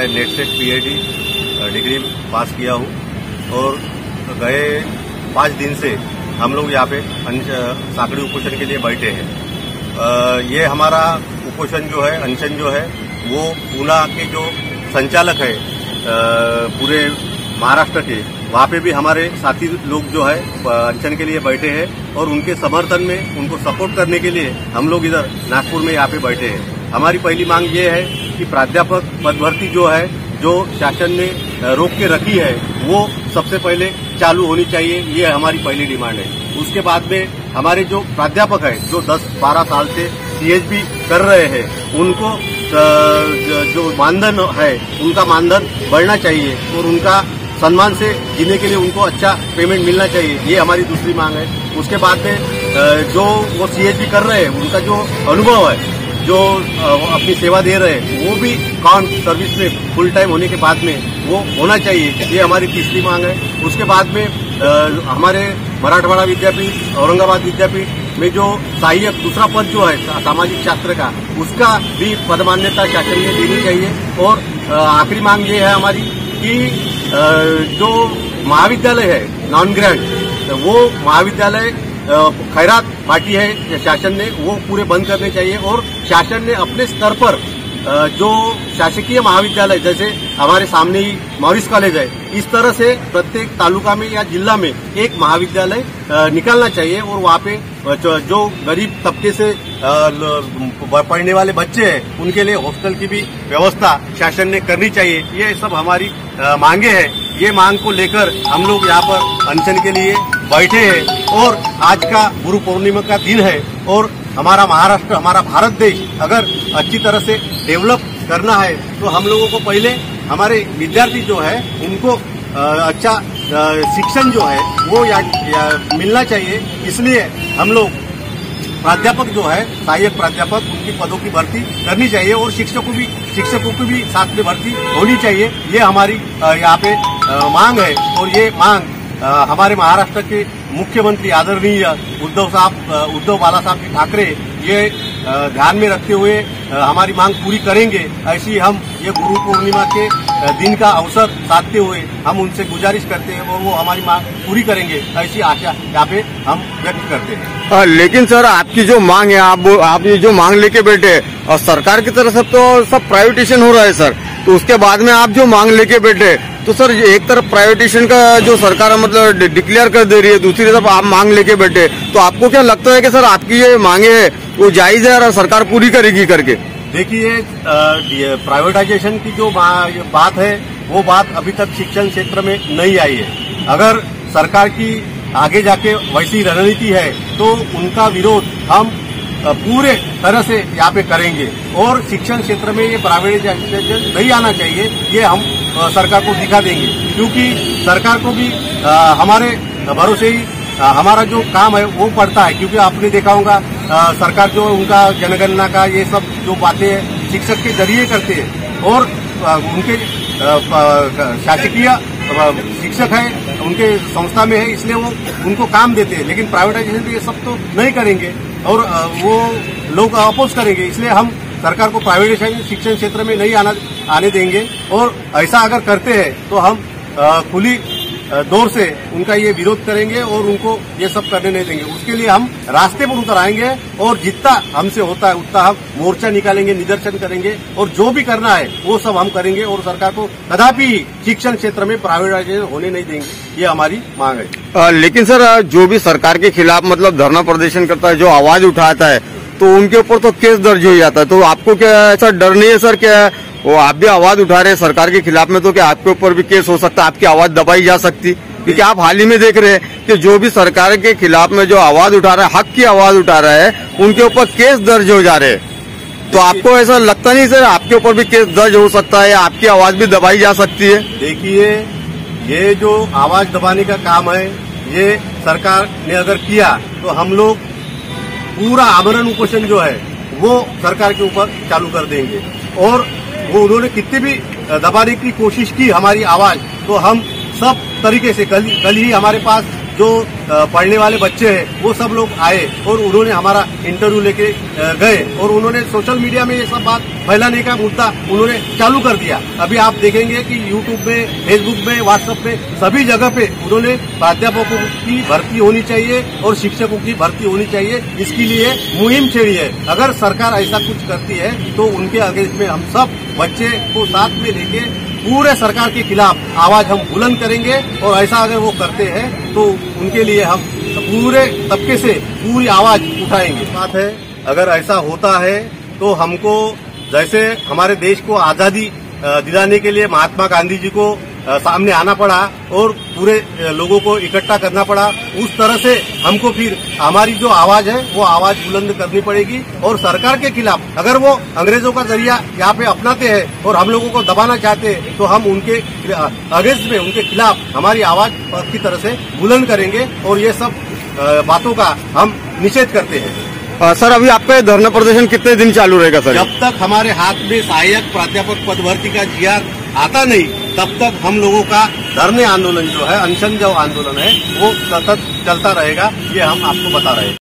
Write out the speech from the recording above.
मैं नेट से PhD degree पास किया हूँ और गए 5 दिन से हम लोग यहाँ पे साकड़ी उपोषण के लिए बैठे हैं। ये हमारा उपोषण जो है, अनशन जो है, वो पूना के जो संचालक है पूरे महाराष्ट्र के, वहाँ पे भी हमारे साथी लोग जो है अनशन के लिए बैठे हैं और उनके समर्थन में उनको सपोर्ट करने के लिए हम लोग इधर नागपुर में यहाँ पे बैठे हैं। हमारी पहली मांग ये है कि प्राध्यापक पद भर्ती जो है, जो शासन ने रोक के रखी है, वो सबसे पहले चालू होनी चाहिए। ये हमारी पहली डिमांड है। उसके बाद में हमारे जो प्राध्यापक हैं जो 10-12 साल से सीएचबी कर रहे हैं, उनको जो मानधन है उनका मानधन बढ़ना चाहिए और उनका सम्मान से जीने के लिए उनको अच्छा पेमेंट मिलना चाहिए। ये हमारी दूसरी मांग है। उसके बाद में जो वो सीएचबी कर रहे हैं उनका जो अनुभव है, जो अपनी सेवा दे रहे हैं, वो भी कॉन सर्विस में फुल टाइम होने के बाद में वो होना चाहिए। ये हमारी तीसरी मांग है। उसके बाद में हमारे मराठवाड़ा विद्यापीठ, औरंगाबाद विद्यापीठ में जो सहायक दूसरा पद जो है सामाजिक शास्त्र का, उसका भी पदमान्यता शासन में देनी चाहिए। और आखिरी मांग ये है हमारी कि जो महाविद्यालय है नॉन ग्रैंड, वो महाविद्यालय खैरात बांटी है शासन ने, वो पूरे बंद करने चाहिए और शासन ने अपने स्तर पर जो शासकीय महाविद्यालय जैसे हमारे सामने ही मॉरिस कॉलेज है, इस तरह से प्रत्येक तालुका में या जिला में एक महाविद्यालय निकालना चाहिए और वहाँ पे जो गरीब तबके से पढ़ने वाले बच्चे हैं उनके लिए हॉस्टल की भी व्यवस्था शासन ने करनी चाहिए। ये सब हमारी मांगे हैं। ये मांग को लेकर हम लोग यहाँ पर अनशन के लिए बैठे हैं और आज का गुरु पूर्णिमा का दिन है और हमारा महाराष्ट्र, हमारा भारत देश अगर अच्छी तरह से डेवलप करना है तो हम लोगों को पहले हमारे विद्यार्थी जो है उनको अच्छा शिक्षण जो है वो या मिलना चाहिए। इसलिए हम लोग प्राध्यापक जो है, सहायक प्राध्यापक, उनकी पदों की भर्ती करनी चाहिए और शिक्षकों की भी साथ में भर्ती होनी चाहिए। ये हमारी यहाँ पे मांग है और ये मांग हमारे महाराष्ट्र के मुख्यमंत्री आदरणीय उद्धव बाला साहब ठाकरे ये ध्यान में रखते हुए हमारी मांग पूरी करेंगे, ऐसी हम ये गुरु पूर्णिमा के दिन का अवसर साधते हुए हम उनसे गुजारिश करते हैं और वो हमारी मांग पूरी करेंगे, ऐसी आशा यहाँ पे हम व्यक्त करते हैं। लेकिन सर, आपकी जो मांग है, आप ये जो मांग लेके बैठे और सरकार की तरफ से तो सब प्राइवेटाइजेशन हो रहा है सर, तो उसके बाद में आप जो मांग लेके बैठे तो सर एक तरफ प्राइवेटाइजेशन का जो सरकार मतलब डिक्लेयर कर दे रही है, दूसरी तरफ आप मांग लेके बैठे, तो आपको क्या लगता है कि सर आपकी ये मांगे वो जायज है और सरकार पूरी करेगी करके? देखिए, प्राइवेटाइजेशन की जो बात है वो बात अभी तक शिक्षण क्षेत्र में नहीं आई है। अगर सरकार की आगे जाके वैसी रणनीति है तो उनका विरोध हम पूरे तरह से यहाँ पे करेंगे और शिक्षण क्षेत्र में ये प्राइवेटाइजेशन नहीं आना चाहिए, ये हम सरकार को दिखा देंगे। क्योंकि सरकार को भी हमारे भरोसे ही हमारा जो काम है वो पड़ता है। क्योंकि आपने देखा होगा सरकार जो उनका जनगणना का ये सब जो बातें हैं शिक्षक के जरिए करते हैं और उनके शासकीय शिक्षक है उनके संस्था में है, इसलिए वो उनको काम देते हैं। लेकिन प्राइवेटाइजेशन ये सब तो नहीं करेंगे और वो लोग अपोज करेंगे, इसलिए हम सरकार को प्राइवेटाइजेशन शिक्षण क्षेत्र में नहीं आने देंगे और ऐसा अगर करते हैं तो हम खुली दौर से उनका ये विरोध करेंगे और उनको ये सब करने नहीं देंगे। उसके लिए हम रास्ते पर उतर आएंगे और जितना हमसे होता है उतना हम मोर्चा निकालेंगे, निदर्शन करेंगे और जो भी करना है वो सब हम करेंगे और सरकार को कदापि शिक्षण क्षेत्र में प्राइवेटाइजेशन होने नहीं देंगे, ये हमारी मांग है। लेकिन सर, जो भी सरकार के खिलाफ मतलब धरना प्रदर्शन करता है, जो आवाज उठाता है, तो उनके ऊपर तो केस दर्ज हो जाता है, तो आपको क्या ऐसा डर नहीं है सर? क्या वो आप भी आवाज उठा रहे हैं सरकार के खिलाफ में, तो क्या आपके ऊपर भी केस हो सकता है, आपकी आवाज दबाई जा सकती? क्योंकि आप हाल ही में देख रहे हैं कि जो भी सरकार के खिलाफ में जो आवाज उठा रहा है, हक की आवाज उठा रहा है, उनके ऊपर केस दर्ज हो जा रहे हैं, तो आपको ऐसा लगता नहीं सर आपके ऊपर भी केस दर्ज हो सकता है, आपकी आवाज भी दबाई जा सकती है? देखिए, ये जो आवाज दबाने का काम है ये सरकार ने अगर किया तो हम लोग पूरा आमरण उपोषण जो है वो सरकार के ऊपर चालू कर देंगे और वो उन्होंने कितनी भी दबाने की कोशिश की हमारी आवाज, तो हम सब तरीके से कल ही हमारे पास जो पढ़ने वाले बच्चे हैं वो सब लोग आए और उन्होंने हमारा इंटरव्यू लेके गए और उन्होंने सोशल मीडिया में ये सब बात फैलाने का मुद्दा उन्होंने चालू कर दिया। अभी आप देखेंगे कि यूट्यूब में, फेसबुक में, व्हाट्सएप में सभी जगह पे उन्होंने प्राध्यापकों की भर्ती होनी चाहिए और शिक्षकों की भर्ती होनी चाहिए, इसके लिए मुहिम छेड़ी है। अगर सरकार ऐसा कुछ करती है तो उनके अगेंस्ट में हम सब बच्चे को साथ में लेके पूरे सरकार के खिलाफ आवाज हम बुलंद करेंगे और ऐसा अगर वो करते हैं तो उनके लिए हम पूरे तबके से पूरी आवाज उठाएंगे। बात है, अगर ऐसा होता है तो हमको जैसे हमारे देश को आजादी दिलाने के लिए महात्मा गांधी जी को सामने आना पड़ा और पूरे लोगों को इकट्ठा करना पड़ा, उस तरह से हमको फिर हमारी जो आवाज है वो आवाज बुलंद करनी पड़ेगी। और सरकार के खिलाफ अगर वो अंग्रेजों का जरिया यहाँ पे अपनाते हैं और हम लोगों को दबाना चाहते हैं तो हम उनके अगेंस्ट में, उनके खिलाफ हमारी आवाज की तरह से बुलंद करेंगे और ये सब बातों का हम निषेध करते हैं। सर, अभी आपका धरना प्रदर्शन कितने दिन चालू रहेगा? सर, जब तक हमारे हाथ में सहायक प्राध्यापक पद भर्ती का जीआर आता नहीं तब तक हम लोगों का धरने आंदोलन जो है, अनशन जो आंदोलन है, वो सतत चलता रहेगा, ये हम आपको बता रहे हैं।